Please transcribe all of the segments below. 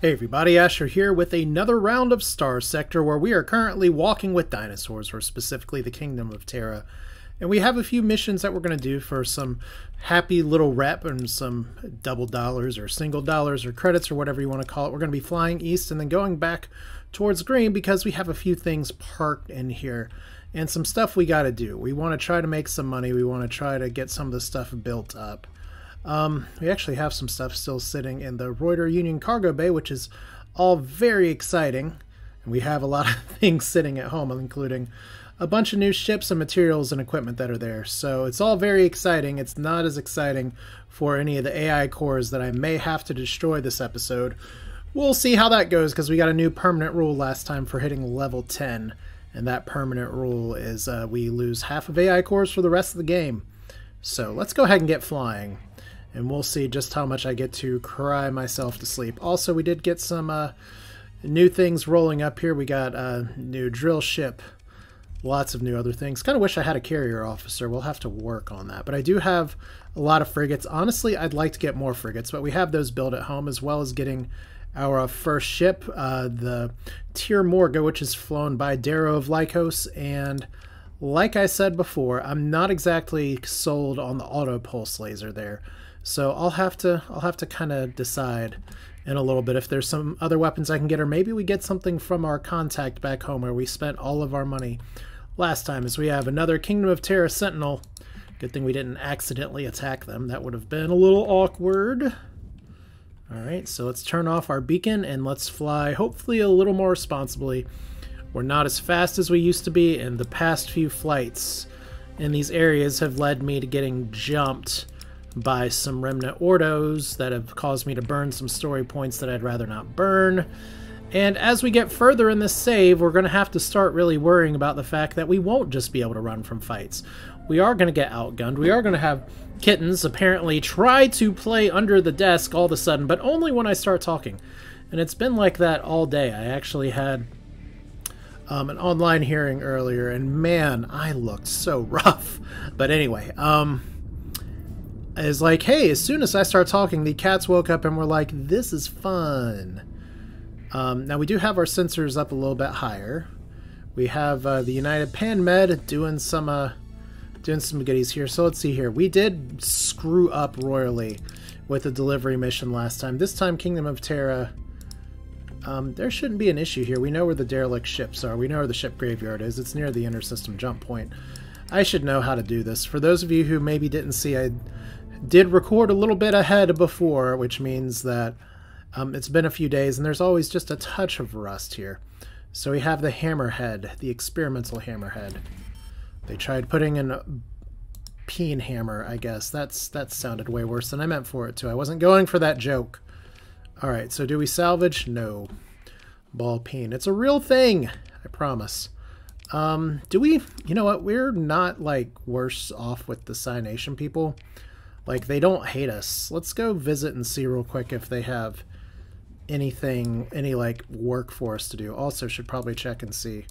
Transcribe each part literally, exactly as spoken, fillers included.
Hey everybody, Asher here with another round of Star Sector where we are currently walking with dinosaurs, or specifically the Kingdom of Terra. And we have a few missions that we're going to do for some happy little rep and some double dollars or single dollars or credits or whatever you want to call it. We're going to be flying east and then going back towards Greem because we have a few things parked in here and some stuff we got to do. We want to try to make some money. We want to try to get some of the stuff built up. Um, we actually have some stuff still sitting in the Roider Union cargo bay, which is all very exciting. And we have a lot of things sitting at home, including a bunch of new ships and materials and equipment that are there. So it's all very exciting. It's not as exciting for any of the A I cores that I may have to destroy this episode. We'll see how that goes because we got a new permanent rule last time for hitting level ten. And that permanent rule is uh, we lose half of A I cores for the rest of the game. So let's go ahead and get flying. And we'll see just how much I get to cry myself to sleep. Also, we did get some uh, new things rolling up here. We got a new drill ship. Lots of new other things. Kind of wish I had a carrier officer. We'll have to work on that. But I do have a lot of frigates. Honestly, I'd like to get more frigates. But we have those built at home as well as getting our uh, first ship. Uh, the Tiramorga, which is flown by Darrow of Lycos. And like I said before, I'm not exactly sold on the auto pulse laser there. So I'll have to I'll have to kind of decide in a little bit if there's some other weapons I can get, or maybe we get something from our contact back home where we spent all of our money last time, as we have another Kingdom of Terra Sentinel. Good thing we didn't accidentally attack them. That would have been a little awkward. Alright, so let's turn off our beacon and let's fly hopefully a little more responsibly. We're not as fast as we used to be, and the past few flights in these areas have led me to getting jumped by some remnant ordos that have caused me to burn some story points that I'd rather not burn. And as we get further in this save, we're going to have to start really worrying about the fact that we won't just be able to run from fights. We are going to get outgunned. We are going to have kittens apparently try to play under the desk all of a sudden, but only when I start talking. And it's been like that all day. I actually had um, an online hearing earlier, and man, I looked so rough. But anyway, um... is like, hey, as soon as I start talking, the cats woke up and were like, this is fun. Um, now, we do have our sensors up a little bit higher. We have uh, the United Pan Med doing some, uh, doing some goodies here. So let's see here. We did screw up royally with the delivery mission last time. This time, Kingdom of Terra, um, there shouldn't be an issue here. We know where the derelict ships are. We know where the ship graveyard is. It's near the inter-system jump point. I should know how to do this. For those of you who maybe didn't see, I did record a little bit ahead before, which means that um, it's been a few days and there's always just a touch of rust here. So we have the hammerhead, the experimental hammerhead. They tried putting in a peen hammer, I guess. That's that sounded way worse than I meant for it to. I wasn't going for that joke. All right, so do we salvage? No. Ball peen. It's a real thing, I promise. Um, do we, you know what, we're not like worse off with the Scy Nation people. Like, they don't hate us. Let's go visit and see real quick if they have anything, any, like, work for us to do. Also, should probably check and see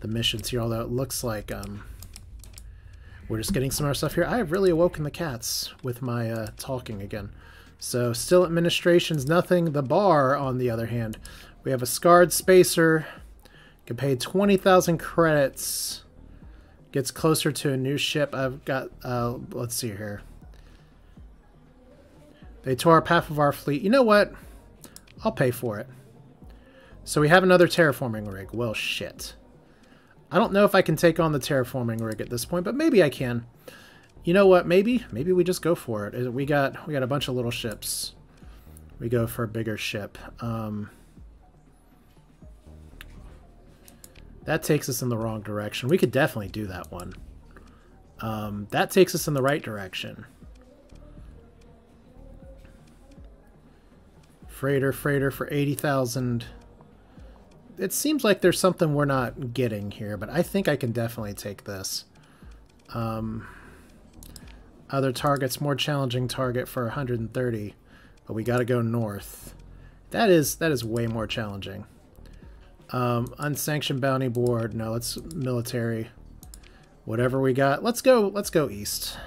the missions here, although it looks like um, we're just getting some of our stuff here. I have really awoken the cats with my uh, talking again. So, still administration's nothing. The bar, on the other hand, we have a scarred spacer. Can pay twenty thousand credits. Gets closer to a new ship. I've got, uh, let's see here. They tore up half of our fleet. You know what? I'll pay for it. So we have another terraforming rig. Well, shit. I don't know if I can take on the terraforming rig at this point, but maybe I can. You know what? Maybe, maybe we just go for it. We got, we got a bunch of little ships. We go for a bigger ship. Um, that takes us in the wrong direction. We could definitely do that one. Um, that takes us in the right direction. Freighter, freighter for eighty thousand. It seems like there's something we're not getting here, but I think I can definitely take this. Um, other targets, more challenging target for one hundred thirty, but we got to go north. That is that is way more challenging. Um, unsanctioned bounty board. No, it's military. Whatever we got, let's go. Let's go east.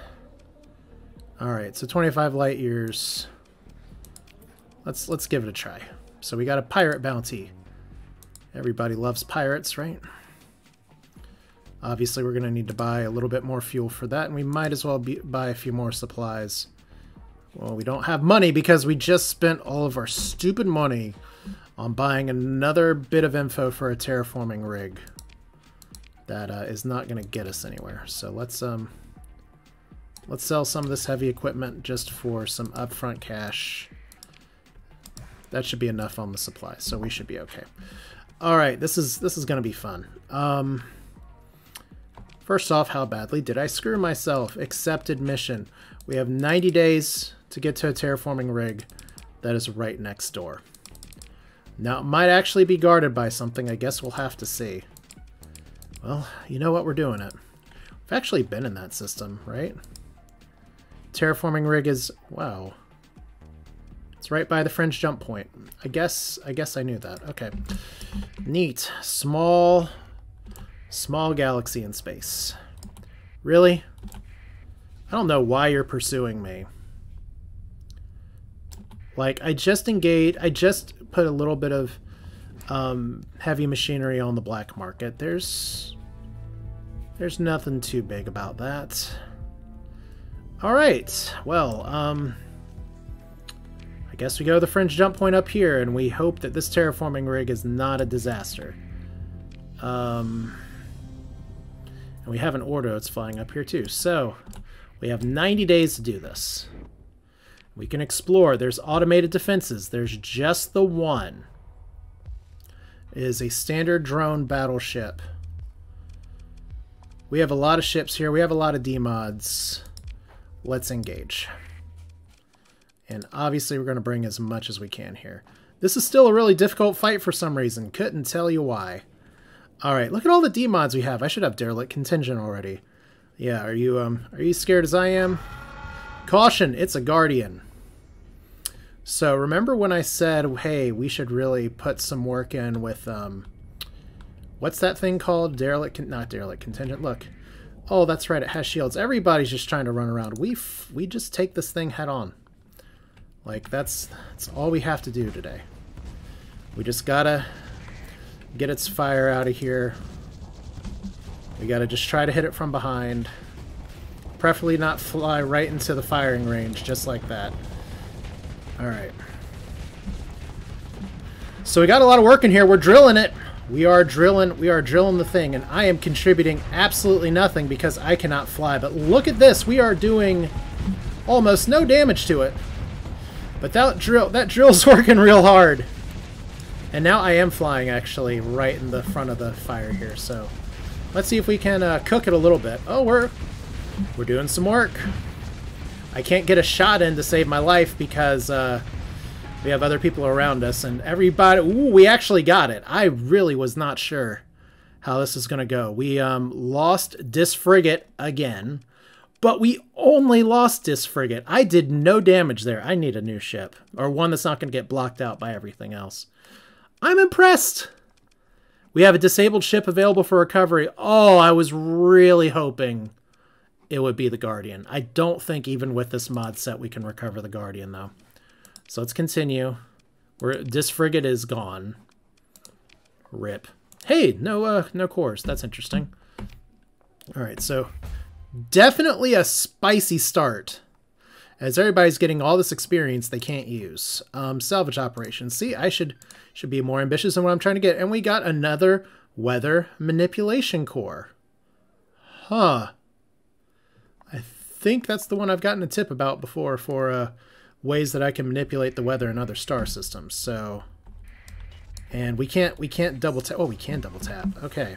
All right, so twenty-five light years. Let's let's give it a try. So we got a pirate bounty. Everybody loves pirates, right? Obviously, we're going to need to buy a little bit more fuel for that, and we might as well be, buy a few more supplies. Well, we don't have money because we just spent all of our stupid money on buying another bit of info for a terraforming rig. That uh, is not going to get us anywhere. So let's um, let's sell some of this heavy equipment just for some upfront cash. That should be enough on the supply, so we should be okay. All right, this is this is going to be fun. Um, First off, how badly did I screw myself? Accepted mission. We have ninety days to get to a terraforming rig that is right next door. Now, it might actually be guarded by something. I guess we'll have to see. Well, you know what? We're doing it. We've actually been in that system, right? Terraforming rig is... wow. It's right by the fringe jump point. I guess I guess I knew that. Okay. Neat. Small... small galaxy in space. Really? I don't know why you're pursuing me. Like, I just engaged... I just put a little bit of um, heavy machinery on the black market. There's... There's nothing too big about that. Alright. Well, um... I guess we go to the fringe jump point up here, and we hope that this terraforming rig is not a disaster. Um... And we have an order that's flying up here too. So we have ninety days to do this. We can explore. There's automated defenses. There's just the one. It is a standard drone battleship. We have a lot of ships here. We have a lot of D mods. Let's engage. And obviously we're going to bring as much as we can here. This is still a really difficult fight for some reason. Couldn't tell you why. Alright, look at all the D mods we have. I should have Derelict Contingent already. Yeah, are you um, are you scared as I am? Caution, it's a Guardian. So remember when I said, hey, we should really put some work in with, um, what's that thing called? Derelict, con not Derelict Contingent, look. Oh, that's right, it has shields. Everybody's just trying to run around. We, f we just take this thing head on. Like, that's, that's all we have to do today. We just gotta... get its fire out of here. We gotta just try to hit it from behind. Preferably not fly right into the firing range, just like that. Alright. So we got a lot of work in here. We're drilling it. We are drilling. We are drilling the thing. And I am contributing absolutely nothing because I cannot fly. But look at this. We are doing almost no damage to it. But that drill, that drill's working real hard. And now I am flying, actually, right in the front of the fire here, so let's see if we can uh, cook it a little bit. Oh, we're we're doing some work. I can't get a shot in to save my life because uh, we have other people around us, and everybody... ooh, we actually got it. I really was not sure how this is going to go. We um, lost this frigate again, but we only lost this frigate. I did no damage there. I need a new ship, or one that's not going to get blocked out by everything else. I'm impressed! We have a disabled ship available for recovery. Oh, I was really hoping it would be the Guardian. I don't think even with this mod set we can recover the Guardian, though. So let's continue. We're, this frigate is gone. Rip. Hey, no uh, no cores. That's interesting. Alright, so definitely a spicy start. As everybody's getting all this experience they can't use. Um, salvage operations. See, I should should be more ambitious in what I'm trying to get. And we got another weather manipulation core. Huh. I think that's the one I've gotten a tip about before for uh, ways that I can manipulate the weather in other star systems. So, and we can't we can't double tap. Oh, we can double tap. Okay.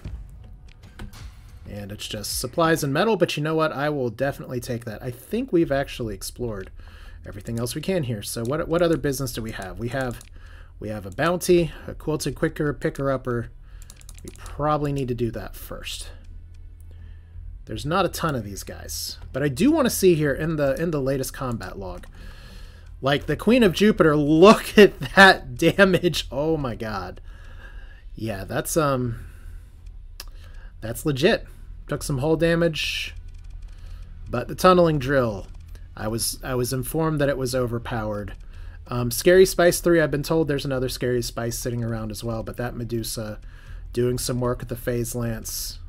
And it's just supplies and metal, but you know what? I will definitely take that. I think we've actually explored everything else we can here. So what what other business do we have? We have we have a bounty, a quilted quicker picker upper. We probably need to do that first. There's not a ton of these guys, but I do want to see here in the in the latest combat log. Like the Queen of Jupiter, look at that damage. Oh my god. Yeah, that's um that's legit. Took some hull damage, but the tunneling drill. I was I was informed that it was overpowered. Um, Scary Spice Three, I've been told there's another Scary Spice sitting around as well, but that Medusa doing some work at the Phase Lance.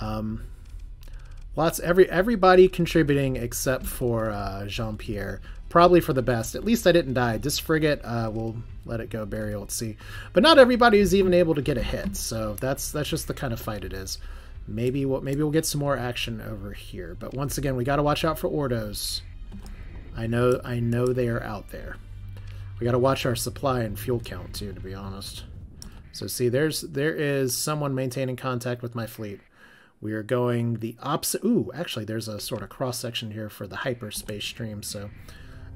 Um, lots every everybody contributing except for uh, Jean Pierre. Probably for the best. At least I didn't die. This frigate, uh, we'll let it go burial at sea. But not everybody is even able to get a hit, so that's that's just the kind of fight it is. Maybe we'll, maybe we'll get some more action over here. But once again, we got to watch out for Ordos. I know I know they are out there. We got to watch our supply and fuel count too, to be honest. So see, there's there is someone maintaining contact with my fleet. We are going the opposite. Ooh, actually, there's a sort of cross section here for the hyperspace stream. So.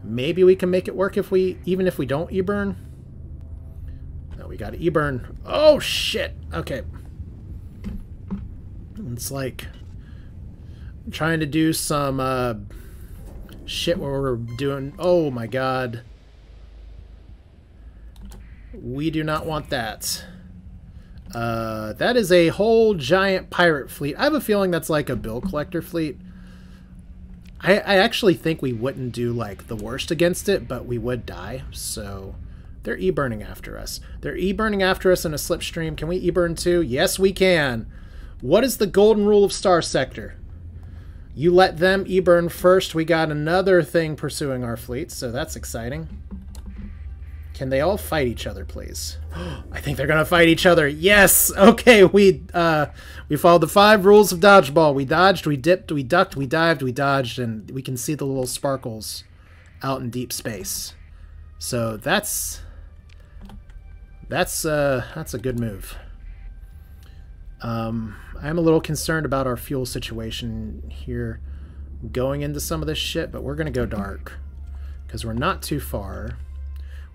Maybe we can make it work if we, even if we don't e-burn. No, we got to e-burn. Oh, shit. Okay. It's like I'm trying to do some uh, shit where we're doing... Oh, my God. We do not want that. Uh, that is a whole giant pirate fleet. I have a feeling that's like a bill collector fleet. I, I actually think we wouldn't do, like, the worst against it, but we would die, so they're e-burning after us. They're e-burning after us in a slipstream. Can we e-burn too? Yes, we can. What is the golden rule of Star Sector? You let them e-burn first. We got another thing pursuing our fleet, so that's exciting. Can they all fight each other, please? I think they're going to fight each other. Yes! Okay, we uh, we followed the five rules of dodgeball. We dodged, we dipped, we ducked, we dived, we dodged, and we can see the little sparkles out in deep space. So that's... That's, uh, that's a good move. Um, I'm a little concerned about our fuel situation here. Going into some of this shit, but we're going to go dark. Because we're not too far...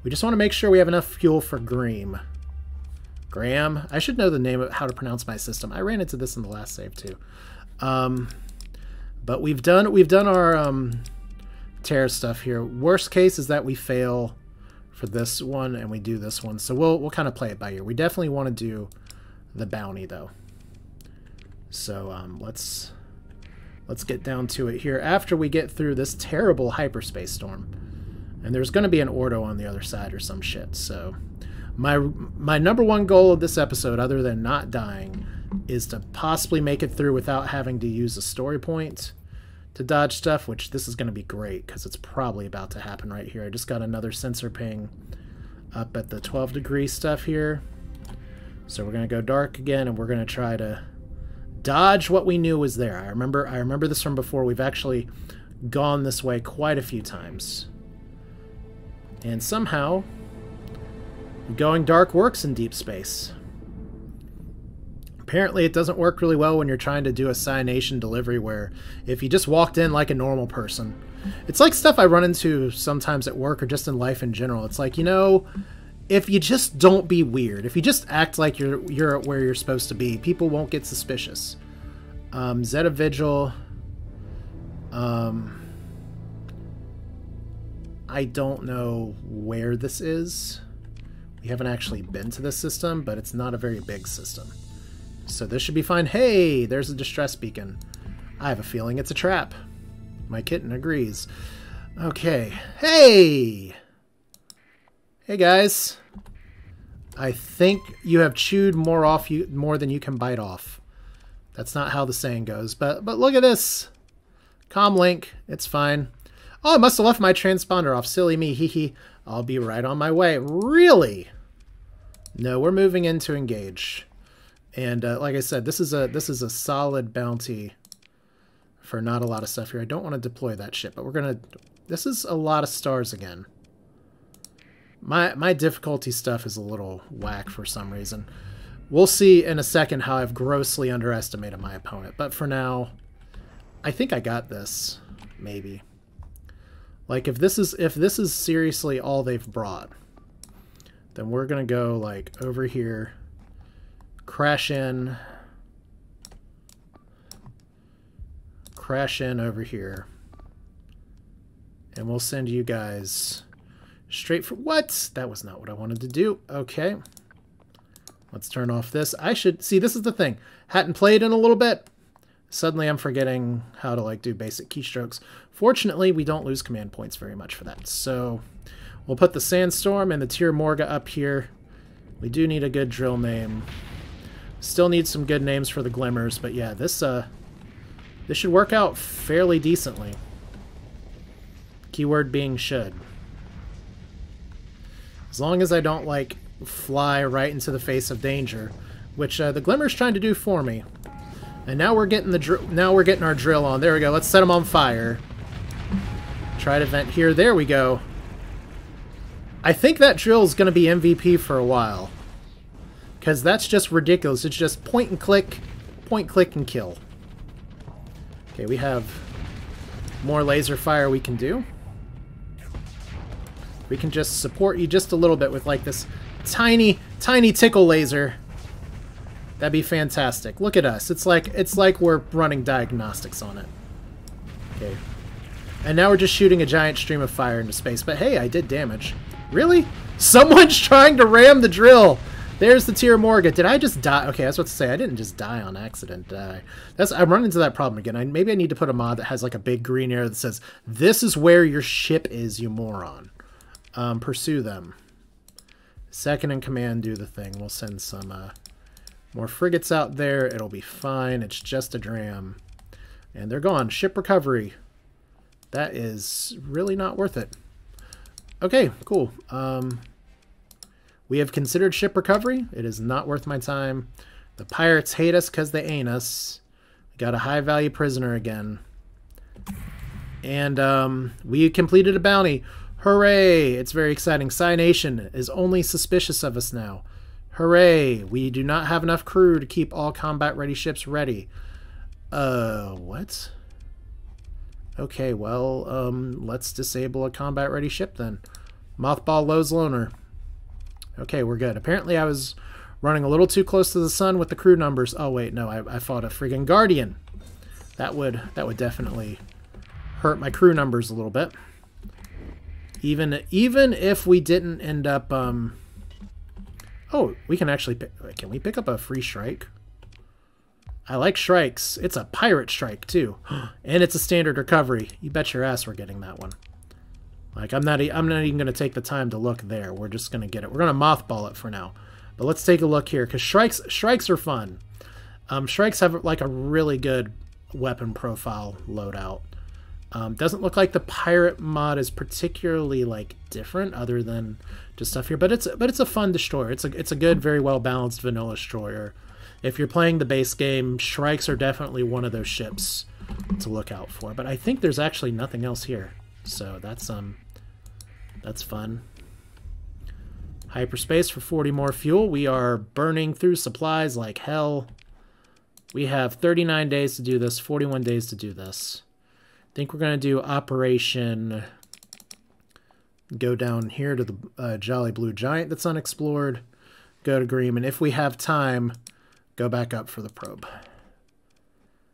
We just want to make sure we have enough fuel for Greem. Graham. I should know the name of how to pronounce my system. I ran into this in the last save too. Um, but we've done we've done our um, Terra stuff here. Worst case is that we fail for this one and we do this one. So we'll we'll kind of play it by ear. We definitely want to do the bounty though. So um, let's let's get down to it here after we get through this terrible hyperspace storm. And there's going to be an Ordo on the other side or some shit. So my my number one goal of this episode, other than not dying, is to possibly make it through without having to use a story point to dodge stuff, which this is going to be great because it's probably about to happen right here. I just got another sensor ping up at the twelve degree stuff here. So we're going to go dark again, and we're going to try to dodge what we knew was there. I remember, I remember this from before. We've actually gone this way quite a few times. And somehow, going dark works in deep space. Apparently it doesn't work really well when you're trying to do a Scy Nation delivery where if you just walked in like a normal person. It's like stuff I run into sometimes at work or just in life in general. It's like, you know, if you just don't be weird, if you just act like you're, you're where you're supposed to be, people won't get suspicious. Um, Zeta Vigil... Um... I don't know where this is. We haven't actually been to this system, but it's not a very big system. So this should be fine. Hey, there's a distress beacon. I have a feeling it's a trap. My kitten agrees. Okay. Hey! Hey, guys. I think you have chewed more off you more than you can bite off. That's not how the saying goes, but, but look at this. Comlink. It's fine. Oh, I must have left my transponder off. Silly me, hee hee. I'll be right on my way. Really? No, we're moving in to engage. And uh, like I said, this is a this is a solid bounty for not a lot of stuff here. I don't want to deploy that shit, but we're gonna. This is a lot of stars again. My my difficulty stuff is a little whack for some reason. We'll see in a second how I've grossly underestimated my opponent. But for now, I think I got this. Maybe. Like, if this is if this is seriously all they've brought, then we're gonna go, like, over here, crash in, crash in over here, and we'll send you guys straight for... What? That was not what I wanted to do. Okay. Let's turn off this. I should... See, this is the thing. Hadn't played in a little bit. Suddenly I'm forgetting how to, like, do basic keystrokes. Fortunately, we don't lose command points very much for that. So We'll put the Sandstorm and the Tiramorga up here. We do need a good drill name. Still need some good names for the Glimmers, but yeah, this uh, this should work out fairly decently. Keyword being should. As long as I don't, like, fly right into the face of danger, which uh, the Glimmer's trying to do for me. And now we're getting the dr now we're getting our drill on. There we go. Let's set them on fire. Try to vent here. There we go. I think that drill's going to be M V P for a while. Because that's just ridiculous. It's just point and click, point, click, and kill. Okay, we have more laser fire we can do. We can just support you just a little bit with, like, this tiny, tiny tickle laser. That'd be fantastic. Look at us. It's like, it's like we're running diagnostics on it. Okay. And now we're just shooting a giant stream of fire into space. But hey, I did damage. Really? Someone's trying to ram the drill! There's the Tiramorga. Did I just die? Okay, that's what to say. I didn't just die on accident, did I? That's, I'm running into that problem again. I, maybe I need to put a mod that has, like, a big green arrow that says, this is where your ship is, you moron. Um, pursue them. Second in command, do the thing. We'll send some uh, more frigates out there. It'll be fine. It's just a dram. And they're gone. Ship recovery. That is really not worth it. Okay, cool. Um... We have considered ship recovery. It is not worth my time. The pirates hate us because they ain't us. We got a high-value prisoner again. And um, we completed a bounty. Hooray! It's very exciting. Scy Nation is only suspicious of us now. Hooray! We do not have enough crew to keep all combat-ready ships ready. Uh, what? Okay, well, um, let's disable a combat-ready ship then. Mothball Lowe's Loner. Okay, we're good. Apparently I was running a little too close to the sun with the crew numbers. Oh, wait, no, I, I fought a freaking Guardian. That would that would definitely hurt my crew numbers a little bit. Even even if we didn't end up... Um, oh, we can actually... Pick, can we pick up a free Shrike? I like Shrikes. It's a pirate Shrike, too. And it's a standard recovery. You bet your ass we're getting that one. Like, I'm not, I'm not even going to take the time to look there. We're just going to get it. We're going to mothball it for now. But let's take a look here, because Shrikes, Shrikes are fun. Um, Shrikes have, like, a really good weapon profile loadout. Um, doesn't look like the pirate mod is particularly, like, different other than just stuff here. But it's but it's a fun destroyer. It's a, it's a good, very well-balanced vanilla destroyer. If you're playing the base game, Shrikes are definitely one of those ships to look out for. But I think there's actually nothing else here. So that's um, that's fun. Hyperspace for forty more fuel. We are burning through supplies like hell. We have thirty-nine days to do this, forty-one days to do this. I think we're going to do Operation... Go down here to the uh, Jolly Blue Giant that's unexplored. Go to Greem, and if we have time, go back up for the probe.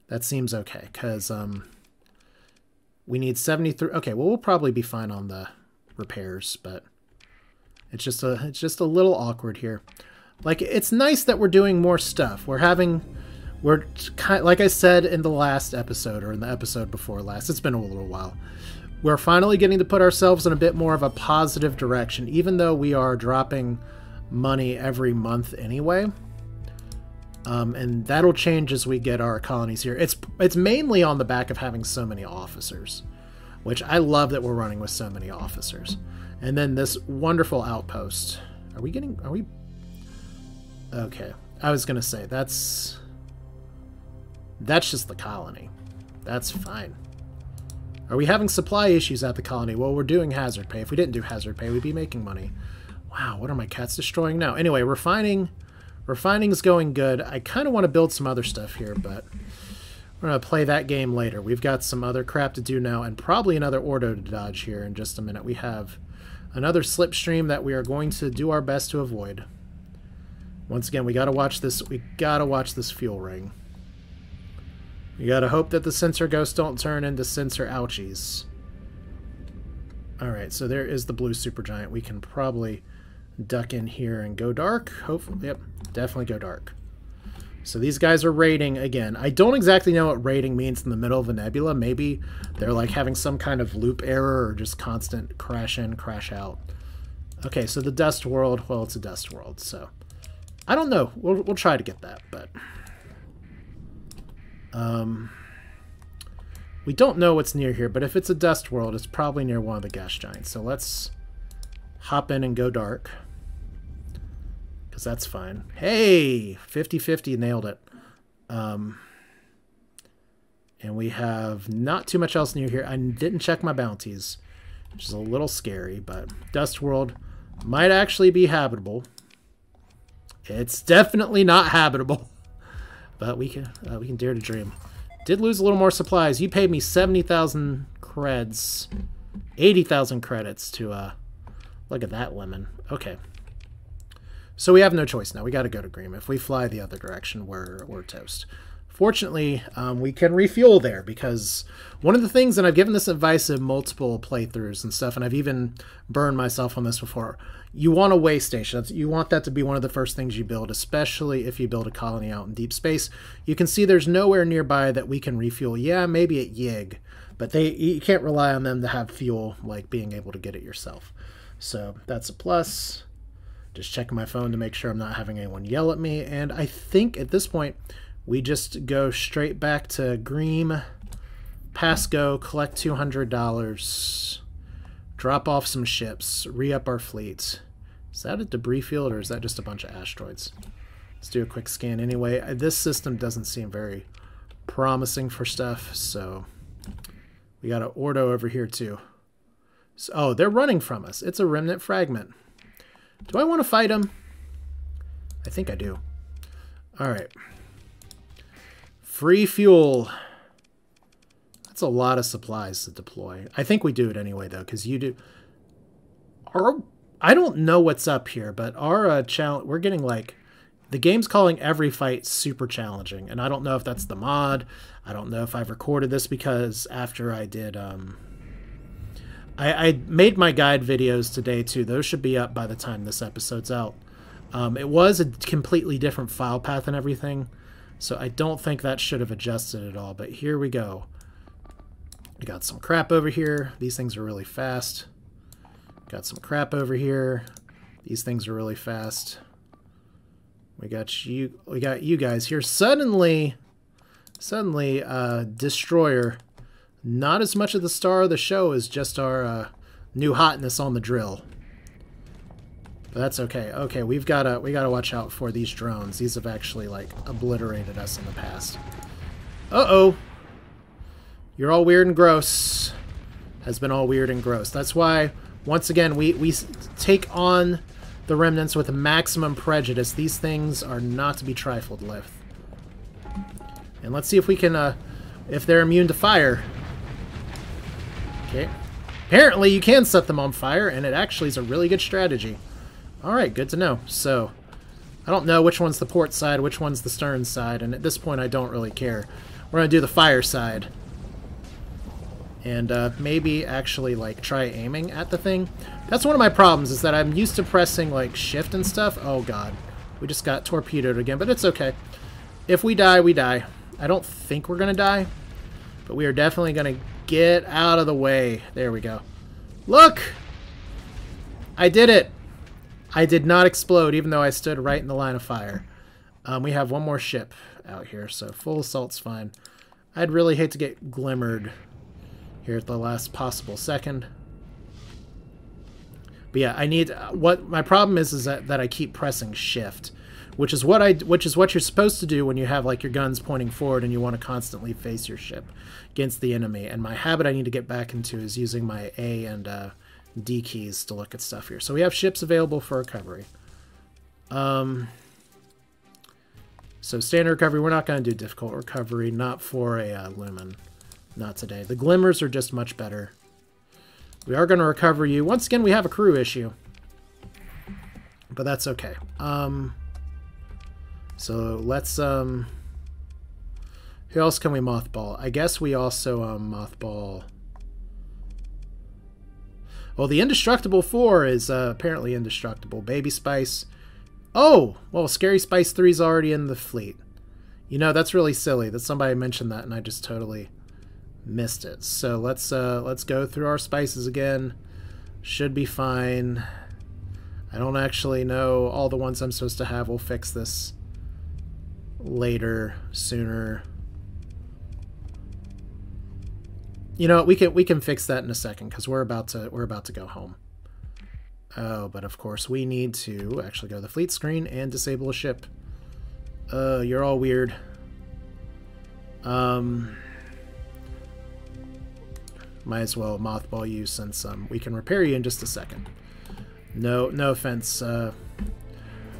That seems okay, because... Um, we need seventy-three. Okay, well, we'll probably be fine on the repairs, but it's just a it's just a little awkward here. Like, it's nice that we're doing more stuff. We're having we're kind, like I said in the last episode or in the episode before last. It's been a little while. We're finally getting to put ourselves in a bit more of a positive direction, even though we are dropping money every month anyway. Um, and that'll change as we get our colonies here. It's it's mainly on the back of having so many officers, which I love that we're running with so many officers. And then this wonderful outpost. Are we getting... Are we... Okay. I was going to say, that's... That's just the colony. That's fine. Are we having supply issues at the colony? Well, we're doing hazard pay. If we didn't do hazard pay, we'd be making money. Wow, what are my cats destroying now? Anyway, refining... Refining's going good. I kind of want to build some other stuff here, but we're going to play that game later. We've got some other crap to do now, and probably another Ordo to dodge here in just a minute. We have another slipstream that we are going to do our best to avoid. Once again, we got to watch this. We got to watch this fuel ring. We got to hope that the sensor ghosts don't turn into sensor ouchies. All right, so there is the blue supergiant. We can probably duck in here and go dark. Hopefully, yep, definitely go dark. So these guys are raiding again. I don't exactly know what raiding means in the middle of a nebula. Maybe they're like having some kind of loop error or just constant crash in, crash out. Okay, so the dust world, well, it's a dust world, so... I don't know. We'll, we'll try to get that, but... Um... We don't know what's near here, but if it's a dust world, it's probably near one of the gas giants. So let's hop in and go dark. Because that's fine. Hey! fifty fifty, nailed it. Um... And we have not too much else near here. I didn't check my bounties, which is a little scary, but Dust World might actually be habitable. It's definitely not habitable, but we can uh, we can dare to dream. Did lose a little more supplies. You paid me seventy thousand creds, eighty thousand credits to uh, look at that lemon. Okay, so we have no choice now. We got to go to Greem. If we fly the other direction, we're we're toast. Fortunately, um, we can refuel there, because one of the things, and I've given this advice in multiple playthroughs and stuff, and I've even burned myself on this before, you want a way station. You want that to be one of the first things you build, especially if you build a colony out in deep space. You can see there's nowhere nearby that we can refuel. Yeah, maybe at Yig, but they you can't rely on them to have fuel, like being able to get it yourself. So that's a plus. Just checking my phone to make sure I'm not having anyone yell at me, and I think at this point... We just go straight back to Greem, pass go, collect two hundred dollars, drop off some ships, re-up our fleet. Is that a debris field, or is that just a bunch of asteroids? Let's do a quick scan anyway. This system doesn't seem very promising for stuff, so we got an Ordo over here too. So, oh, they're running from us. It's a remnant fragment. Do I want to fight them? I think I do. All right. Free fuel. That's a lot of supplies to deploy. I think we do it anyway, though, because you do... Our, I don't know what's up here, but our uh, challenge... We're getting, like... The game's calling every fight super challenging, and I don't know if that's the mod. I don't know if I've recorded this, because after I did... Um, I, I made my guide videos today, too. Those should be up by the time this episode's out. Um, it was a completely different file path and everything. So I don't think that should have adjusted at all, but here we go. We got some crap over here. These things are really fast. Got some crap over here. These things are really fast. We got you we got you guys here. Suddenly, suddenly, uh, Destroyer. Not as much of the star of the show as just our uh, new hotness on the drill. But that's okay. Okay, we've gotta we gotta watch out for these drones. These have actually like obliterated us in the past. Uh-oh. You're all weird and gross. Has been all weird and gross. That's why, once again, we, we take on the remnants with maximum prejudice. These things are not to be trifled with. And let's see if we can uh if they're immune to fire. Okay. Apparently you can set them on fire, and it actually is a really good strategy. Alright, good to know. So, I don't know which one's the port side, which one's the stern side, and at this point I don't really care. We're going to do the fire side. And uh, maybe actually, like, try aiming at the thing. That's one of my problems, is that I'm used to pressing, like, shift and stuff. Oh, God. We just got torpedoed again, but it's okay. If we die, we die. I don't think we're going to die, but we are definitely going to get out of the way. There we go. Look! I did it! I did not explode, even though I stood right in the line of fire. Um, we have one more ship out here, so full assault's fine. I'd really hate to get glimmered here at the last possible second. But yeah, I need... Uh, what my problem is is that, that I keep pressing shift, which is what I which is what you're supposed to do when you have like your guns pointing forward and you want to constantly face your ship against the enemy. And my habit I need to get back into is using my A and... Uh, D keys to look at stuff here. So we have ships available for recovery. Um, so standard recovery, we're not going to do difficult recovery, not for a uh, lumen. Not today. The glimmers are just much better. We are going to recover you. Once again, we have a crew issue. But that's okay. Um, so let's... Um, who else can we mothball? I guess we also um, mothball... Well, the Indestructible four is uh, apparently indestructible. Baby Spice. Oh! Well, Scary Spice three is already in the fleet. You know, that's really silly that somebody mentioned that and I just totally missed it. So let's uh, let's go through our spices again. Should be fine. I don't actually know. All the ones I'm supposed to have will fix this later, sooner. You know, we can we can fix that in a second, because we're about to we're about to go home. Oh, but of course we need to actually go to the fleet screen and disable a ship. Uh, you're all weird. Um, might as well mothball you, since um, we can repair you in just a second. No, no offense, uh,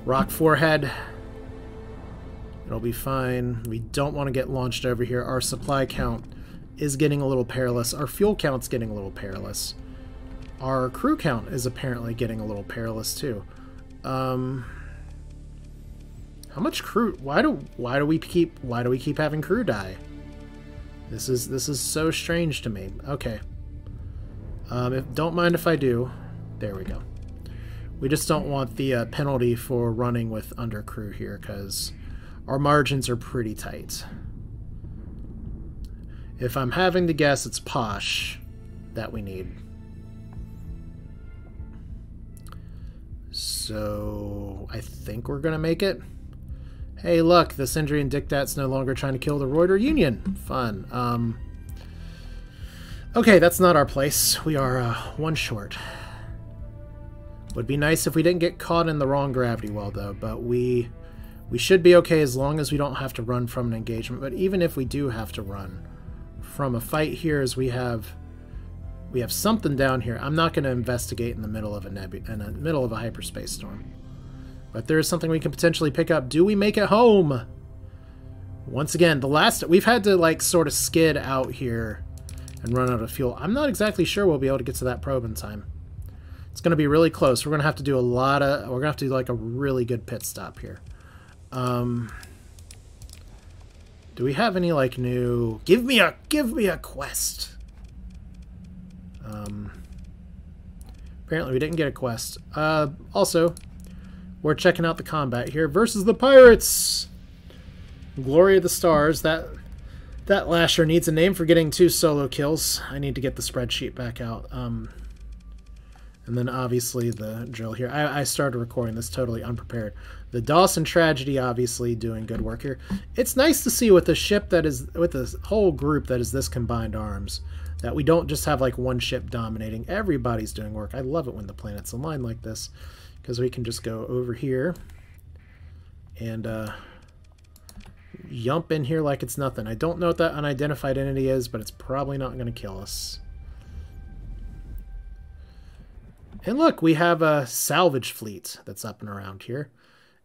Rock Forehead. It'll be fine. We don't want to get launched over here. Our supply count is getting a little perilous. Our fuel count's getting a little perilous. Our crew count is apparently getting a little perilous too. Um, how much crew? Why do why do we keep why do we keep having crew die? This is this is so strange to me. Okay. Um, if, don't mind if I do. There we go. We just don't want the uh, penalty for running with undercrew here, because our margins are pretty tight. If I'm having to guess, it's Posh that we need. So I think we're going to make it. Hey, look, the Sindri and Diktat's no longer trying to kill the Roider Union. Fun. Um, okay, that's not our place. We are uh, one short. Would be nice if we didn't get caught in the wrong gravity well, though, but we we should be okay as long as we don't have to run from an engagement. But even if we do have to run from a fight here, as we have we have something down here. I'm not going to investigate in the middle of a nebula, in the middle of a hyperspace storm. But there is something we can potentially pick up. Do we make it home? Once again, the last we've had to like sort of skid out here and run out of fuel. I'm not exactly sure we'll be able to get to that probe in time. It's going to be really close. We're going to have to do a lot of... We're going to have to do like a really good pit stop here. Um, do we have any like new... Give me a... Give me a quest! Um, apparently we didn't get a quest. Uh, also, we're checking out the combat here versus the pirates! Glory of the Stars. That, that Lasher needs a name for getting two solo kills. I need to get the spreadsheet back out. Um... And then obviously the drill here. I, I started recording this totally unprepared. The Dawson tragedy, obviously doing good work here. It's nice to see with a ship that is, with a whole group that is this combined arms, that we don't just have like one ship dominating. Everybody's doing work. I love it when the planets align like this, because we can just go over here and uh, jump in here like it's nothing. I don't know what that unidentified entity is, but it's probably not going to kill us. And look, we have a salvage fleet that's up and around here.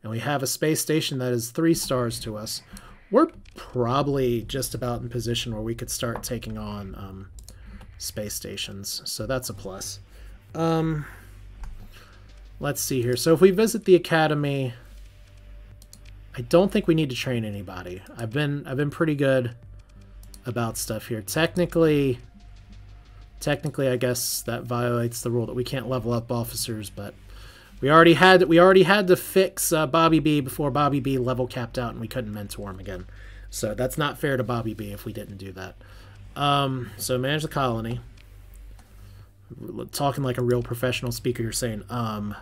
And we have a space station that is three stars to us. We're probably just about in position where we could start taking on um, space stations. So that's a plus. Um, let's see here. So if we visit the academy, I don't think we need to train anybody. I've been, I've been pretty good about stuff here. Technically... Technically, I guess that violates the rule that we can't level up officers, but we already had we already had to fix uh, Bobby B before Bobby B level capped out and we couldn't mentor him again. So that's not fair to Bobby B if we didn't do that. Um, so manage the colony. Talking like a real professional speaker, you're saying, um,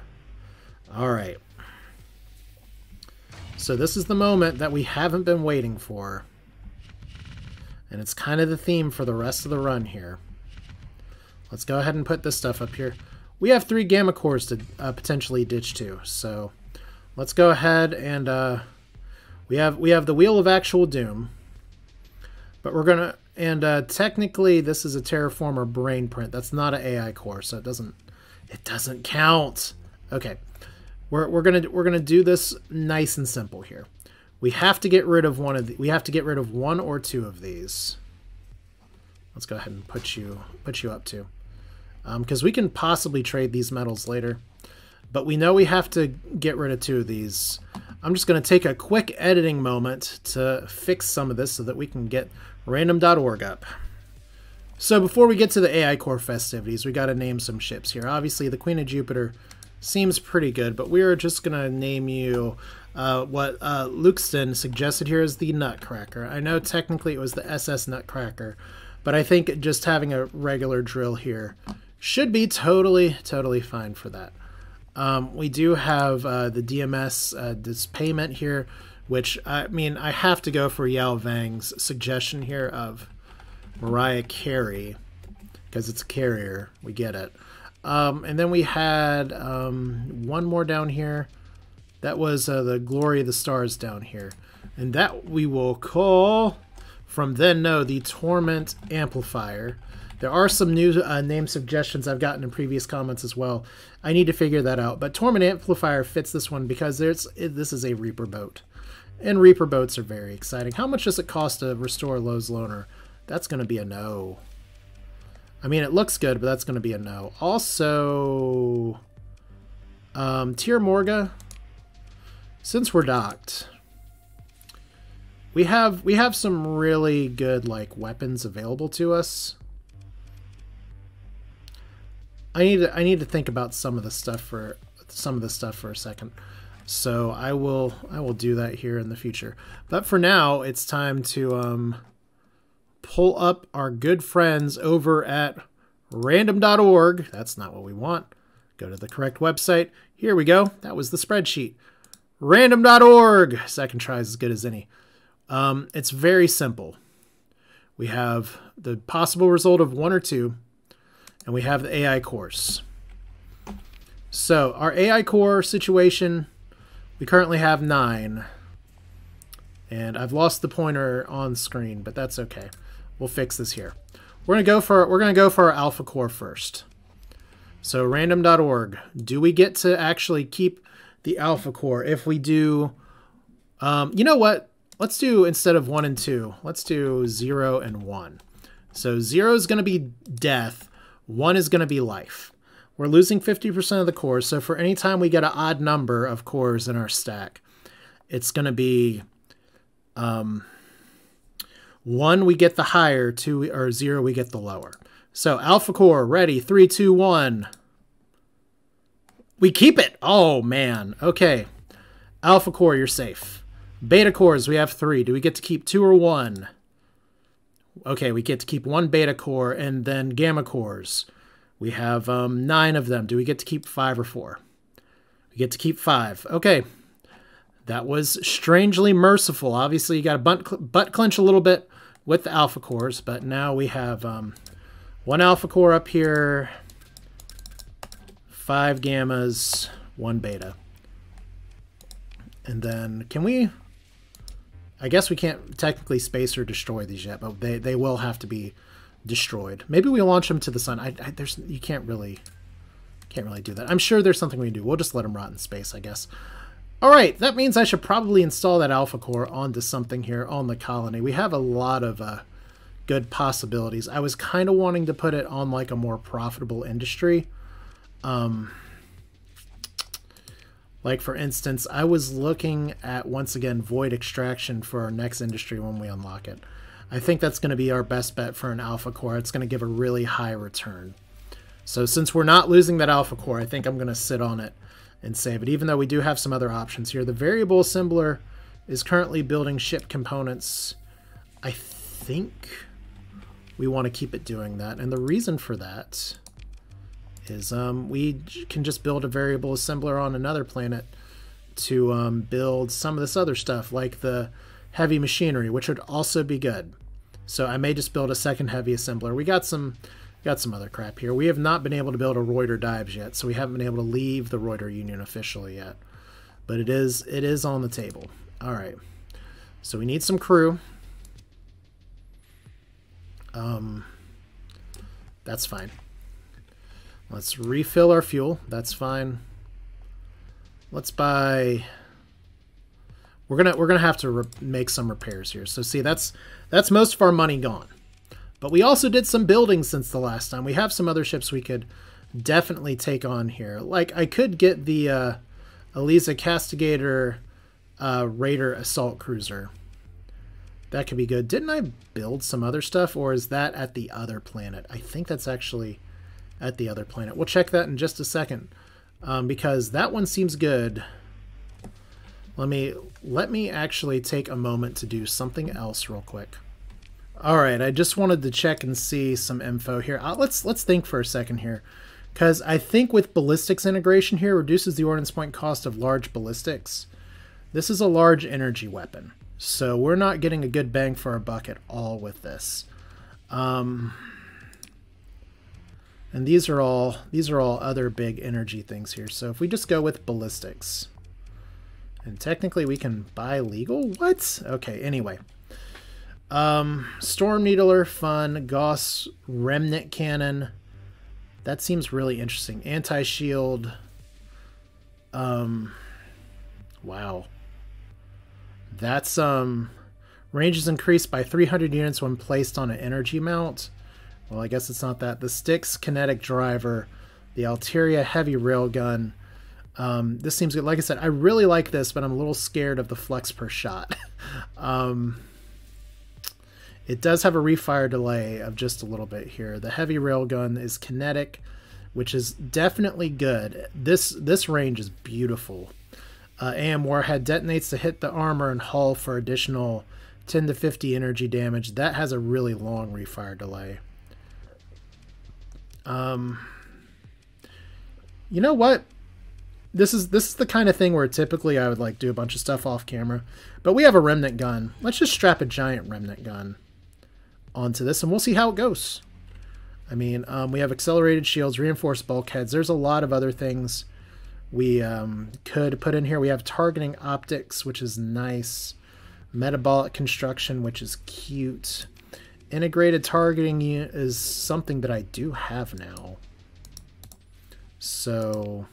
all right. So this is the moment that we haven't been waiting for, and it's kind of the theme for the rest of the run here. Let's go ahead and put this stuff up here. We have three gamma cores to uh, potentially ditch to, so let's go ahead and uh, we have we have the Wheel of Actual Doom, but we're gonna and uh, technically this is a Terraformer Brain Print. That's not an A I core, so it doesn't it doesn't count. Okay, we're we're gonna we're gonna do this nice and simple here. We have to get rid of one of the, we have to get rid of one or two of these. Let's go ahead and put you put you up to. Because um, we can possibly trade these metals later. But we know we have to get rid of two of these. I'm just going to take a quick editing moment to fix some of this so that we can get random dot org up. So before we get to the A I core festivities, we got to name some ships here. Obviously, the Queen of Jupiter seems pretty good, but we're just going to name you uh, what uh, Luxton suggested here is the Nutcracker. I know technically it was the S S Nutcracker, but I think just having a regular drill here should be totally, totally fine for that. Um, we do have uh, the D M S uh, this payment here, which, I mean, I have to go for Yao Vang's suggestion here of Mariah Carey, because it's a carrier. We get it. Um, and then we had um, one more down here. That was uh, the Glory of the Stars down here. And that we will call, from then, no, the Torment Amplifier. There are some new uh, name suggestions I've gotten in previous comments as well. I need to figure that out. But Torment Amplifier fits this one because there's this is a Reaper boat. And Reaper boats are very exciting. How much does it cost to restore Lowe's Loner? That's going to be a no. I mean, it looks good, but that's going to be a no. Also, um, Tiramorga, since we're docked, we have, we have some really good, like, weapons available to us. I need to, I need to think about some of the stuff for some of the stuff for a second. So I will I will do that here in the future. But for now, it's time to um, pull up our good friends over at random dot org. That's not what we want. Go to the correct website. Here we go. That was the spreadsheet. random dot org. Second try is as good as any. Um, it's very simple. We have the possible result of one or two. And we have the A I course. So our A I core situation, we currently have nine. And I've lost the pointer on screen, but that's okay. We'll fix this here. We're gonna go for we're gonna go for our alpha core first. So random dot org. Do we get to actually keep the alpha core? If we do, um, you know what? Let's do, instead of one and two, let's do zero and one. So zero is gonna be death. One is going to be life. We're losing fifty percent of the cores, so for any time we get an odd number of cores in our stack, it's going to be um, one, we get the higher, two or zero, we get the lower. So alpha core, ready, three, two, one. We keep it. Oh, man. Okay. Alpha core, you're safe. Beta cores, we have three. Do we get to keep two or one? Okay, we get to keep one beta core, and then gamma cores. We have um, nine of them. Do we get to keep five or four? We get to keep five. Okay. That was strangely merciful. Obviously, you got to butt, butt clench a little bit with the alpha cores, but now we have um, one alpha core up here, five gammas, one beta. And then can we... I guess we can't technically space or destroy these yet, but they, they will have to be destroyed. Maybe we launch them to the sun. I, I there's you can't really can't really do that. I'm sure there's something we can do. We'll just let them rot in space, I guess. All right, that means I should probably install that alpha core onto something here on the colony. We have a lot of uh, good possibilities. I was kind of wanting to put it on like a more profitable industry. Um, Like, for instance, I was looking at, once again, Void Extraction for our next industry when we unlock it. I think that's going to be our best bet for an alpha core. It's going to give a really high return. So since we're not losing that alpha core, I think I'm going to sit on it and save it, even though we do have some other options here. The Variable Assembler is currently building ship components. I think we want to keep it doing that, and the reason for that... is um, we can just build a variable assembler on another planet to um, build some of this other stuff, like the heavy machinery, which would also be good. So I may just build a second heavy assembler. We got some got some other crap here. We have not been able to build a Roider Dives yet, so we haven't been able to leave the Roider Union officially yet. But it is it is on the table. All right. So we need some crew. Um, that's fine. Let's refill our fuel. That's fine. Let's buy. We're gonna we're gonna have to re make some repairs here. So see, that's that's most of our money gone. But we also did some building since the last time. We have some other ships we could definitely take on here. Like I could get the uh, Eliza Castigator uh, Raider Assault Cruiser. That could be good. Didn't I build some other stuff, or is that at the other planet? I think that's actually. At the other planet. We'll check that in just a second, um, because that one seems good. Let me let me actually take a moment to do something else real quick. All right, I just wanted to check and see some info here. Uh, let's let's think for a second here. Because I think with ballistics integration here, reduces the ordnance point cost of large ballistics. This is a large energy weapon, so we're not getting a good bang for our buck at all with this. Um, and these are all these are all other big energy things here. So if we just go with ballistics, and technically we can buy legal. What? Okay. Anyway, um, Storm Needler, fun. Gauss Remnant Cannon. That seems really interesting. Anti-shield. Um, wow. That's, um, range is increased by three hundred units when placed on an energy mount. Well, I guess it's not that. The Styx Kinetic Driver, the Alteria Heavy Railgun. Um, this seems good. Like I said, I really like this, but I'm a little scared of the flex per shot. um... It does have a refire delay of just a little bit here. The heavy railgun is kinetic, which is definitely good. This this range is beautiful. Uh, A M Warhead detonates to hit the armor and hull for additional ten to fifty energy damage. That has a really long refire delay. Um, you know what? This is this is the kind of thing where typically I would like do a bunch of stuff off camera, but we have a remnant gun. Let's just strap a giant remnant gun onto this and we'll see how it goes. I mean, um, we have accelerated shields, reinforced bulkheads. There's a lot of other things we um, could put in here. We have targeting optics, which is nice. Metabolic construction, which is cute. Integrated targeting is something that I do have now. So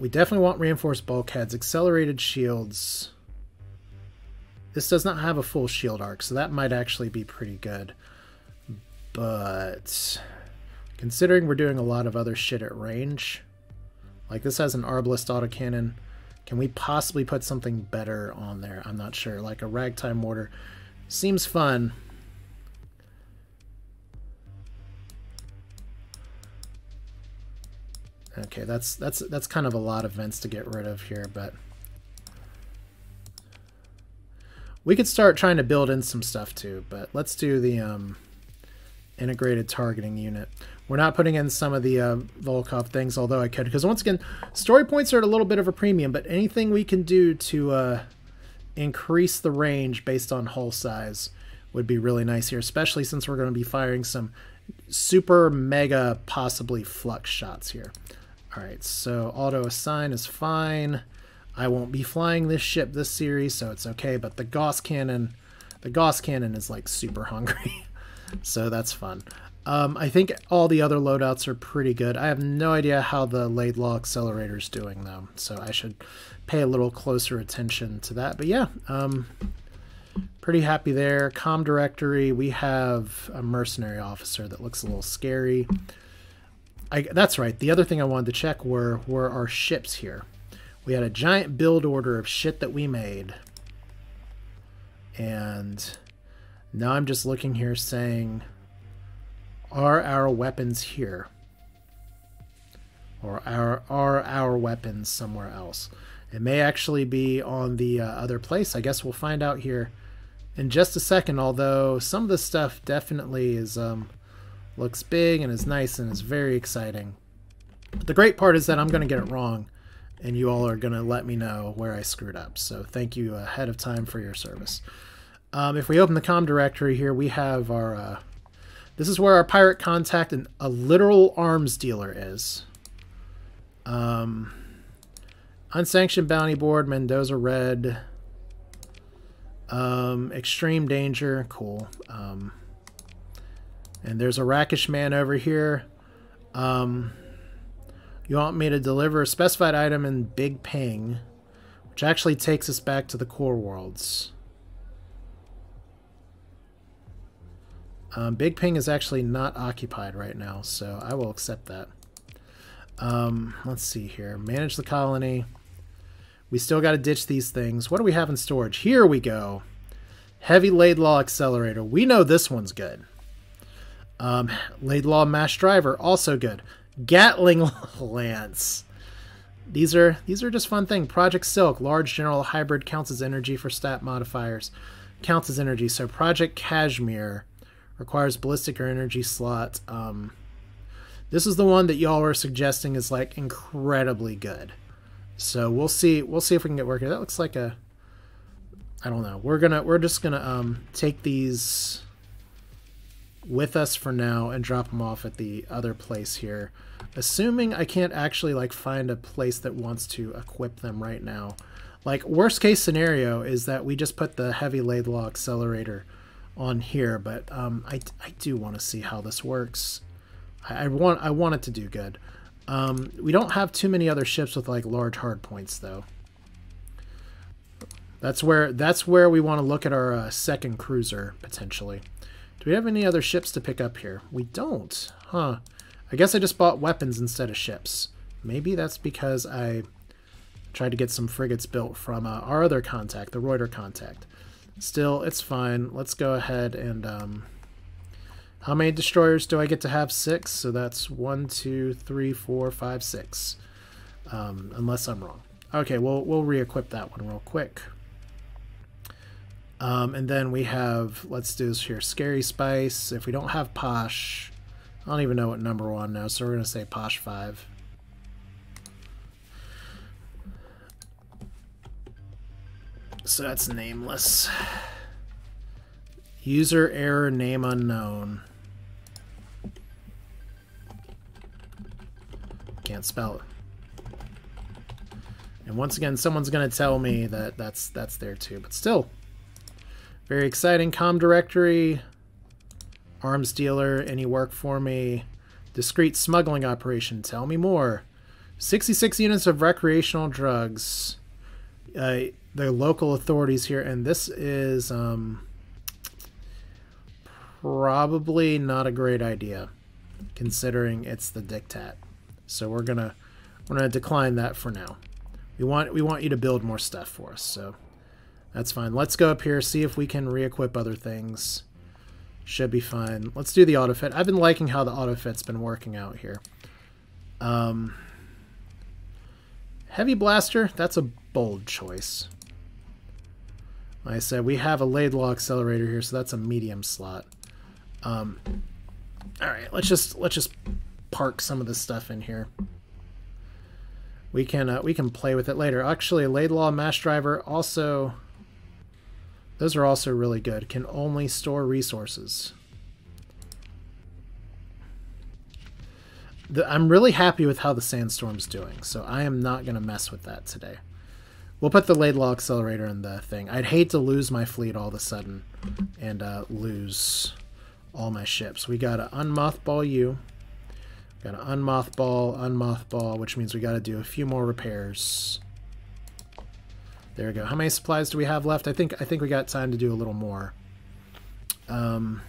we definitely want reinforced bulkheads, accelerated shields. This does not have a full shield arc, so that might actually be pretty good. But considering we're doing a lot of other shit at range, like this has an Arbalest autocannon, can we possibly put something better on there? I'm not sure, like a ragtime mortar. Seems fun. Okay, that's that's that's kind of a lot of vents to get rid of here, but we could start trying to build in some stuff too, but let's do the um, integrated targeting unit. We're not putting in some of the uh, Volkov things, although I could, because once again, story points are at a little bit of a premium, but anything we can do to uh, increase the range based on hull size would be really nice here, especially since we're going to be firing some super mega possibly flux shots here. All right, so auto-assign is fine. I won't be flying this ship this series, so it's okay, but the Gauss Cannon, the Gauss Cannon is like super hungry, so that's fun. Um, I think all the other loadouts are pretty good. I have no idea how the Laidlaw Accelerator is doing though, so I should pay a little closer attention to that. But yeah, um, pretty happy there. Comm Directory, we have a mercenary officer that looks a little scary. I, that's right, the other thing I wanted to check were, were our ships here. We had a giant build order of shit that we made. And now I'm just looking here saying, are our weapons here? Or are, are our weapons somewhere else? It may actually be on the uh, other place. I guess we'll find out here in just a second, although some of the stuff definitely is um, looks big and is nice and is very exciting. But the great part is that I'm going to get it wrong, and you all are going to let me know where I screwed up. So thank you ahead of time for your service. Um, if we open the comm directory here, we have our... Uh, this is where our pirate contact and a literal arms dealer is. Um, unsanctioned bounty board, Mendoza Red. Um, extreme danger, cool. Um, and there's a rakish man over here. Um... You want me to deliver a specified item in Big Ping, which actually takes us back to the core worlds. Um, Big Ping is actually not occupied right now, so I will accept that. Um, let's see here. Manage the colony. We still got to ditch these things. What do we have in storage? Here we go. Heavy Laidlaw Accelerator. We know this one's good. Um, Laidlaw Mass Driver, also good. Gatling Lance. These are these are just fun thing. Project Silk, large general hybrid, counts as energy for stat modifiers. Counts as energy. So Project Cashmere requires ballistic or energy slot. Um, This is the one that y'all were suggesting is like incredibly good. So we'll see. We'll see if we can get working. That looks like a. I don't know. We're gonna. We're just gonna um take these with us for now and drop them off at the other place here, assuming I can't actually like find a place that wants to equip them right now. Like worst case scenario is that we just put the heavy Laidlaw Accelerator on here, but um, I I do want to see how this works. I, I want I want it to do good. Um, we don't have too many other ships with like large hard points though. That's where that's where we want to look at our uh, second cruiser potentially. Do we have any other ships to pick up here? We don't, huh? I guess I just bought weapons instead of ships. Maybe that's because I tried to get some frigates built from uh, our other contact, the Roider contact. Still, it's fine. Let's go ahead and... Um, how many destroyers do I get to have? Six. So that's one, two, three, four, five, six. Um, unless I'm wrong. Okay, we'll, we'll re-equip that one real quick. Um, and then we have, let's do this here, Scary Spice. If we don't have Posh, I don't even know what number we're on now, so we're going to say Posh five. So that's nameless. User error, name unknown. Can't spell it. And once again, someone's going to tell me that that's, that's there too, but still... Very exciting. Comm directory, arms dealer, any work for me? Discreet smuggling operation, tell me more. sixty-six units of recreational drugs. Uh, the local authorities here, and this is um, probably not a great idea considering it's the diktat. So we're gonna we're gonna decline that for now. We want we want you to build more stuff for us, so. That's fine. Let's go up here, see if we can re-equip other things. Should be fine. Let's do the auto-fit. I've been liking how the auto-fit's been working out here. Um, heavy blaster? That's a bold choice. Like I said, we have a Laidlaw Accelerator here, so that's a medium slot. Um, Alright, let's just let's just park some of this stuff in here. We can, uh, we can play with it later. Actually, Laidlaw Mass Driver also... Those are also really good. Can only store resources. The, I'm really happy with how the Sandstorm's doing, so I am not going to mess with that today. We'll put the Laidlaw Accelerator in the thing. I'd hate to lose my fleet all of a sudden and uh, lose all my ships. We got to unmothball you. Got to unmothball, unmothball, which means we got to do a few more repairs. There we go. How many supplies do we have left? I think I think we got time to do a little more. Um,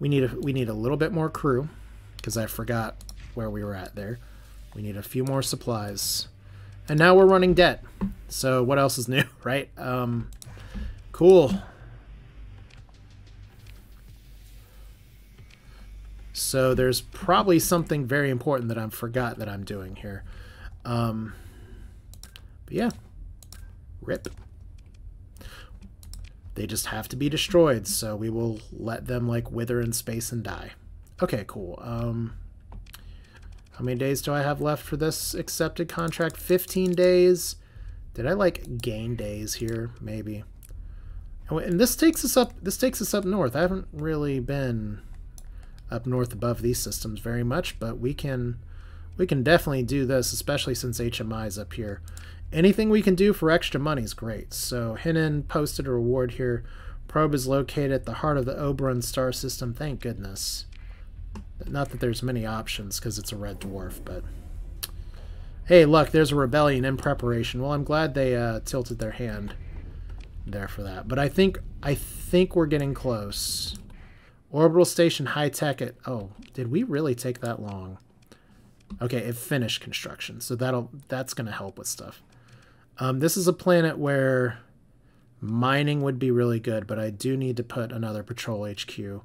we need a we need a little bit more crew because I forgot where we were at there. We need a few more supplies, and now we're running debt. So what else is new, right? Um, cool. So there's probably something very important that I've forgot that I'm doing here. Um, but yeah, rip. They just have to be destroyed, so we will let them like wither in space and die. Okay, cool. Um, how many days do I have left for this accepted contract? fifteen days. Did I like gain days here? Maybe. Oh, and this takes us up. This takes us up north. I haven't really been up north above these systems very much, but we can we can definitely do this, especially since H M I is up here. Anything we can do for extra money is great. So Henin posted a reward here. Probe is located at the heart of the Oberon star system. Thank goodness. Not that there's many options because it's a red dwarf, but hey, look, there's a rebellion in preparation. Well, I'm glad they uh, tilted their hand there for that. But I think I think we're getting close. Orbital station high-tech at... Oh, did we really take that long? Okay, it finished construction, so that'll that's going to help with stuff. Um, this is a planet where mining would be really good, but I do need to put another patrol H Q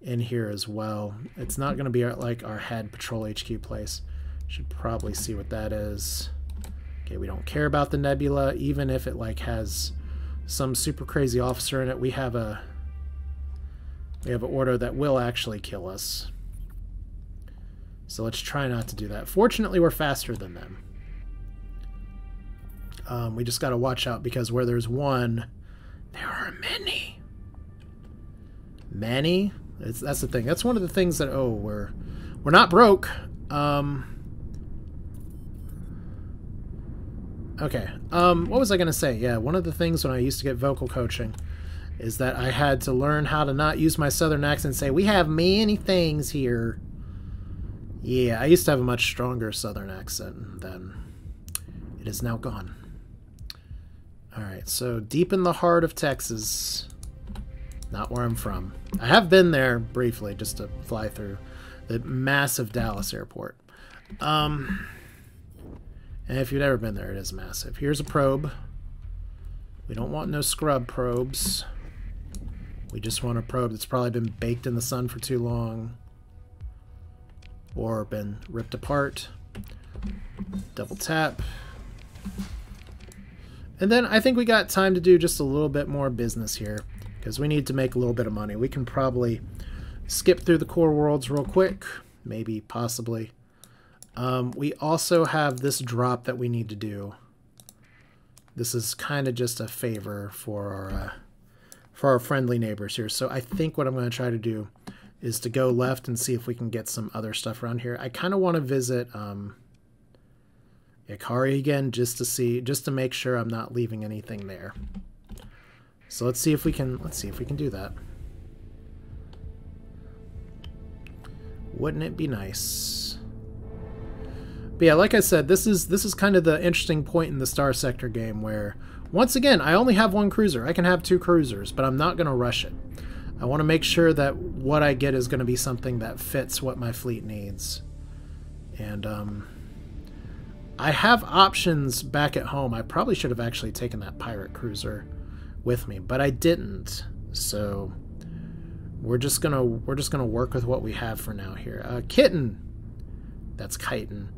in here as well. It's not going to be our, like our head patrol H Q place. Should probably see what that is. Okay, we don't care about the nebula, even if it like has some super crazy officer in it. We have a... We have an order that will actually kill us. So let's try not to do that. Fortunately, we're faster than them. Um, we just got to watch out, because where there's one, there are many. Many? It's, that's the thing. That's one of the things that... Oh, we're, we're not broke. Um... Okay, um, what was I going to say? Yeah, one of the things when I used to get vocal coaching is that I had to learn how to not use my southern accent and say, we have many things here. Yeah, I used to have a much stronger southern accent then. It is now gone. Alright, so deep in the heart of Texas. Not where I'm from. I have been there briefly just to fly through the massive Dallas airport. Um... And if you've never been there, it is massive. Here's a probe. We don't want no scrub probes. We just want a probe that's probably been baked in the sun for too long. Or been ripped apart. Double tap. And then I think we got time to do just a little bit more business here, because we need to make a little bit of money. We can probably skip through the core worlds real quick. Maybe, possibly. Um, we also have this drop that we need to do. This is kind of just a favor for our, uh, for our friendly neighbors here. So I think what I'm going to try to do is to go left and see if we can get some other stuff around here. I kind of want to visit um, Akari again just to see, just to make sure I'm not leaving anything there. So let's see if we can. Let's see if we can do that. Wouldn't it be nice? But yeah, like I said, this is this is kind of the interesting point in the Star Sector game where, once again, I only have one cruiser. I can have two cruisers, but I'm not going to rush it. I want to make sure that what I get is going to be something that fits what my fleet needs. And um, I have options back at home. I probably should have actually taken that pirate cruiser with me, but I didn't. So we're just gonna we're just gonna work with what we have for now here. Uh, kitten, that's Chitin.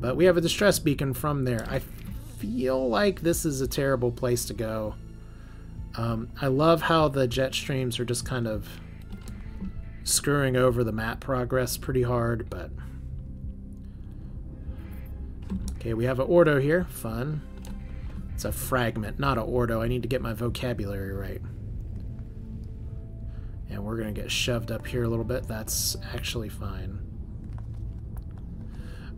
But we have a distress beacon from there. I feel like this is a terrible place to go. Um, I love how the jet streams are just kind of screwing over the map progress pretty hard, but... Okay, we have an Ordo here. Fun. It's a fragment, not an Ordo. I need to get my vocabulary right. And we're going to get shoved up here a little bit. That's actually fine.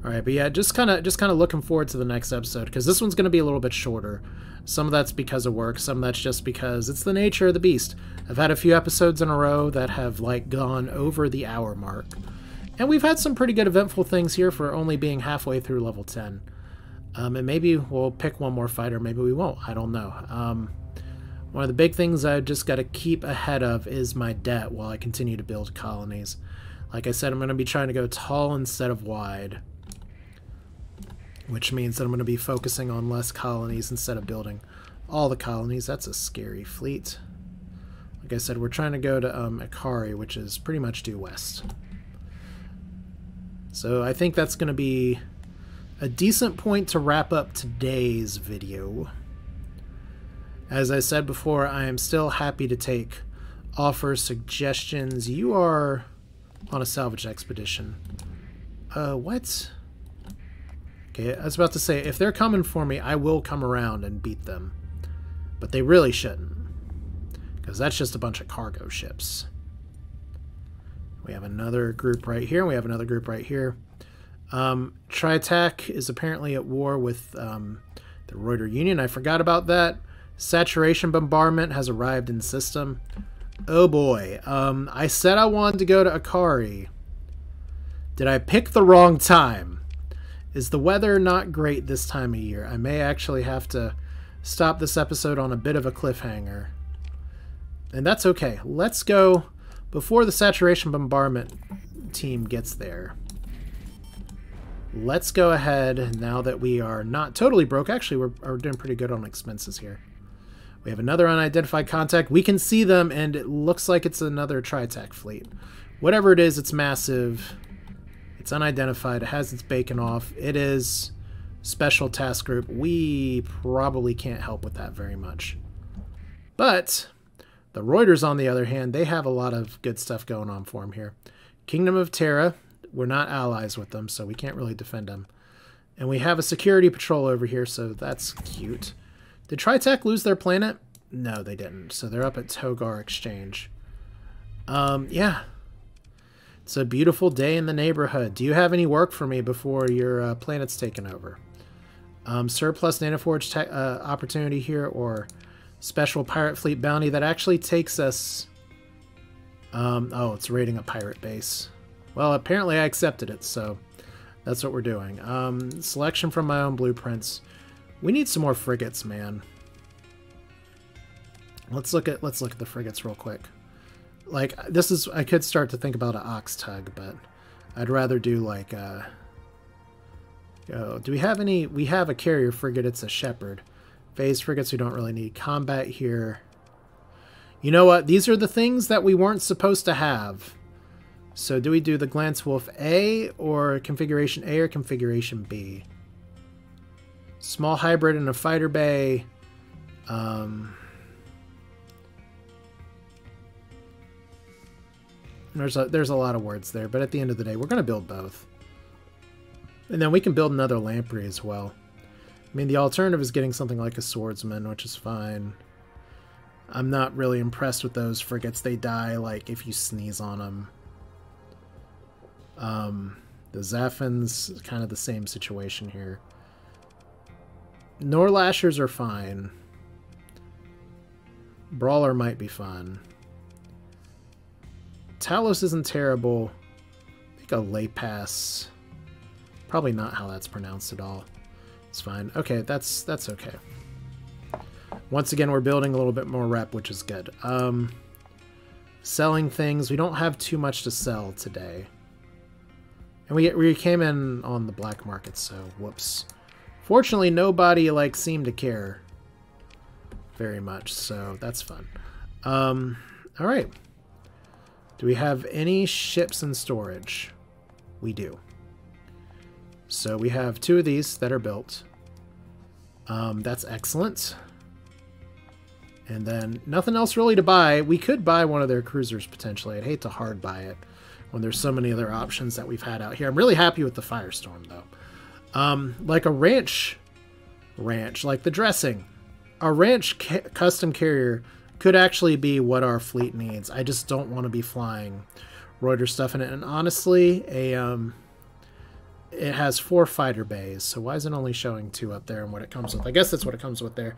All right, but yeah, just kind of just kind of looking forward to the next episode, because this one's going to be a little bit shorter. Some of that's because of work, some of that's just because it's the nature of the beast. I've had a few episodes in a row that have, like, gone over the hour mark. And we've had some pretty good eventful things here for only being halfway through level ten. Um, and maybe we'll pick one more fight, or maybe we won't. I don't know. Um, one of the big things I've just got to keep ahead of is my debt while I continue to build colonies. Like I said, I'm going to be trying to go tall instead of wide, which means that I'm going to be focusing on less colonies instead of building all the colonies. That's a scary fleet. Like I said, we're trying to go to um, Akari, which is pretty much due west. So I think that's going to be a decent point to wrap up today's video. As I said before, I am still happy to take offers, suggestions. You are on a salvage expedition. Uh, what? Okay, I was about to say, if they're coming for me, I will come around and beat them. But they really shouldn't, because that's just a bunch of cargo ships. We have another group right here, and we have another group right here. Um, Tri-Tach is apparently at war with um, the Roider Union. I forgot about that. Saturation bombardment has arrived in system. Oh boy. Um, I said I wanted to go to Akari. Did I pick the wrong time? Is the weather not great this time of year? I may actually have to stop this episode on a bit of a cliffhanger. And that's okay. Let's go before the saturation bombardment team gets there. Let's go ahead, now that we are not totally broke. Actually, we're, we're doing pretty good on expenses here. We have another unidentified contact. We can see them, and it looks like it's another Tri-Tach fleet. Whatever it is, it's massive. It's unidentified. It has its bacon off. It is special task group. We probably can't help with that very much. But the Roiders, on the other hand, they have a lot of good stuff going on for them here. Kingdom of Terra, we're not allies with them, so we can't really defend them. And we have a security patrol over here, so that's cute. Did Tri-Tach lose their planet? No, they didn't. So they're up at Togar Exchange. Um, yeah. It's a beautiful day in the neighborhood. Do you have any work for me before your uh, planet's taken over? Um, surplus Nanoforge te uh, opportunity here, or special pirate fleet bounty that actually takes us... Um, oh, it's raiding a pirate base. Well, apparently I accepted it, so that's what we're doing. Um, selection from my own blueprints. We need some more frigates, man. Let's look at let's look at the frigates real quick. Like, this is, I could start to think about an ox tug, but I'd rather do like uh oh, do we have any we have a carrier frigate, it's a Shepherd. Phase frigates we don't really need. Combat here. You know what? These are the things that we weren't supposed to have. So do we do the Glance Wolf A or configuration A or configuration B? Small hybrid in a fighter bay. Um There's a, there's a lot of words there, but at the end of the day, we're going to build both. And then we can build another Lamprey as well. I mean, the alternative is getting something like a Swordsman, which is fine. I'm not really impressed with those frigates. They die, like, if you sneeze on them. Um, the Zaphyn's kind of the same situation here. Norlashers are fine. Brawler might be fun. Talos isn't terrible. I think a Laypass. Probably not how that's pronounced at all. It's fine. Okay, that's that's okay. Once again, we're building a little bit more rep, which is good. Um, selling things. We don't have too much to sell today. And we, we came in on the black market, so whoops. Fortunately, nobody like seemed to care very much, so that's fun. Um, all right. Do we have any ships in storage? We do. So we have two of these that are built. Um, that's excellent. And then nothing else really to buy. We could buy one of their cruisers potentially. I'd hate to hard buy it when there's so many other options that we've had out here. I'm really happy with the Firestorm though. Um, like a ranch, ranch, like the dressing. A ranch ca custom carrier could actually be what our fleet needs. I just don't want to be flying Roider stuff in it. And honestly, a um, it has four fighter bays, so why is it only showing two up there and what it comes with? I guess that's what it comes with there.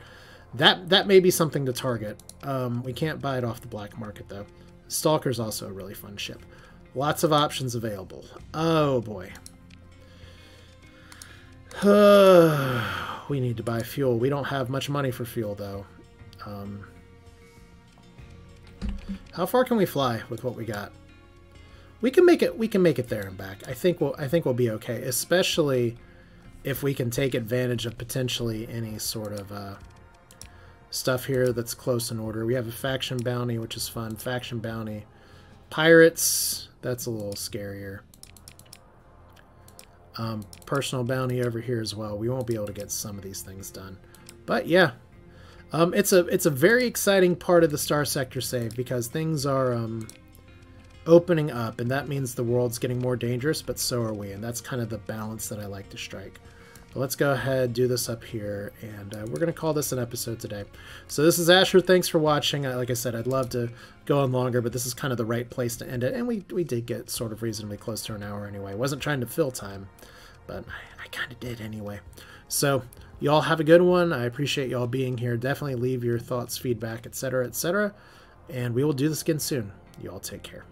That that may be something to target. Um, we can't buy it off the black market, though. Stalker's also a really fun ship. Lots of options available. Oh, boy. We need to buy fuel. We don't have much money for fuel, though. Um... How far can we fly with what we got? We can make it. We can make it there and back. I think we'll. I think we'll be okay, especially if we can take advantage of potentially any sort of uh, stuff here that's close in order. We have a faction bounty, which is fun. Faction bounty, pirates. That's a little scarier. Um, personal bounty over here as well. We won't be able to get some of these things done, but yeah. Um, it's a it's a very exciting part of the Star Sector save because things are um, opening up, and that means the world's getting more dangerous, but so are we, and that's kind of the balance that I like to strike. But let's go ahead, do this up here, and uh, we're going to call this an episode today. So this is Asher. Thanks for watching. I, like I said, I'd love to go on longer, but this is kind of the right place to end it, and we, we did get sort of reasonably close to an hour anyway. I wasn't trying to fill time, but I, I kind of did anyway. So... y'all have a good one. I appreciate y'all being here. Definitely leave your thoughts, feedback, et cetera, et cetera. And we will do this again soon. Y'all take care.